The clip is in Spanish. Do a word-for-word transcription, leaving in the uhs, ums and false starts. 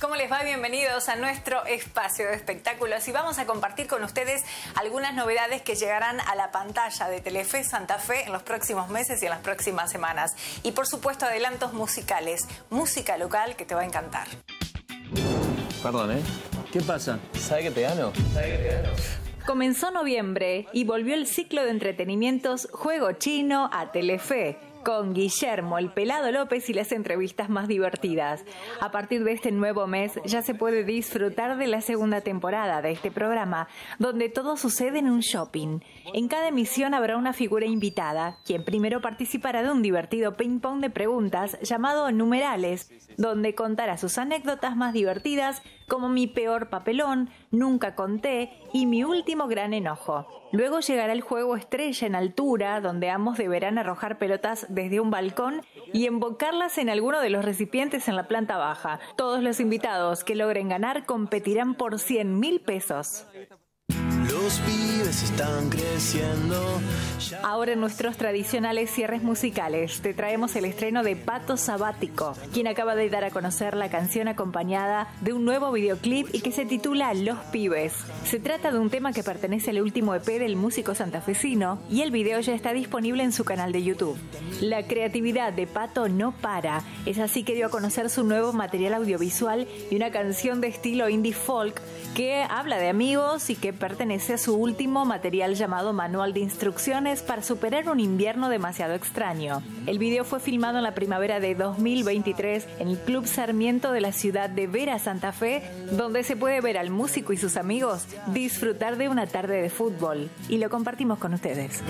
¿Cómo les va? Bienvenidos a nuestro espacio de espectáculos y vamos a compartir con ustedes algunas novedades que llegarán a la pantalla de Telefe Santa Fe en los próximos meses y en las próximas semanas. Y por supuesto adelantos musicales, música local que te va a encantar. Perdón, ¿eh? ¿Qué pasa? ¿Sabe que te gano? ¿Sabe que te gano? Comenzó noviembre y volvió el ciclo de entretenimientos Juego Chino a Telefe, con Guillermo, el Pelado López y las entrevistas más divertidas. A partir de este nuevo mes ya se puede disfrutar de la segunda temporada de este programa, donde todo sucede en un shopping. En cada emisión habrá una figura invitada, quien primero participará de un divertido ping-pong de preguntas llamado Numerales, donde contará sus anécdotas más divertidas como mi peor papelón, nunca conté y mi último gran enojo. Luego llegará el juego estrella en altura, donde ambos deberán arrojar pelotas desde un balcón y embocarlas en alguno de los recipientes en la planta baja. Todos los invitados que logren ganar competirán por cien mil pesos. Los pibes están creciendo. Ahora en nuestros tradicionales cierres musicales te traemos el estreno de Pato Sabático, quien acaba de dar a conocer la canción acompañada de un nuevo videoclip y que se titula Los Pibes. Se trata de un tema que pertenece al último E P del músico santafesino y el video ya está disponible en su canal de YouTube. La creatividad de Pato no para, es así que dio a conocer su nuevo material audiovisual y una canción de estilo indie folk que habla de amigos y que pertenece a su último material llamado Manual de Instrucciones para Superar un Invierno demasiado extraño. El video fue filmado en la primavera de dos mil veintitrés en el Club Sarmiento de la ciudad de Vera, Santa Fe, donde se puede ver al músico y sus amigos disfrutar de una tarde de fútbol. Y lo compartimos con ustedes.